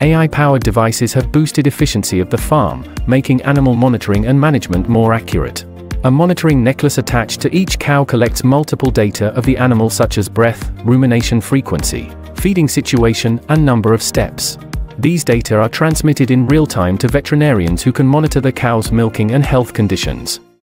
AI-powered devices have boosted efficiency of the farm, making animal monitoring and management more accurate. A monitoring necklace attached to each cow collects multiple data of the animal such as breath, rumination frequency, feeding situation, and number of steps. These data are transmitted in real time to veterinarians who can monitor the cow's milking and health conditions.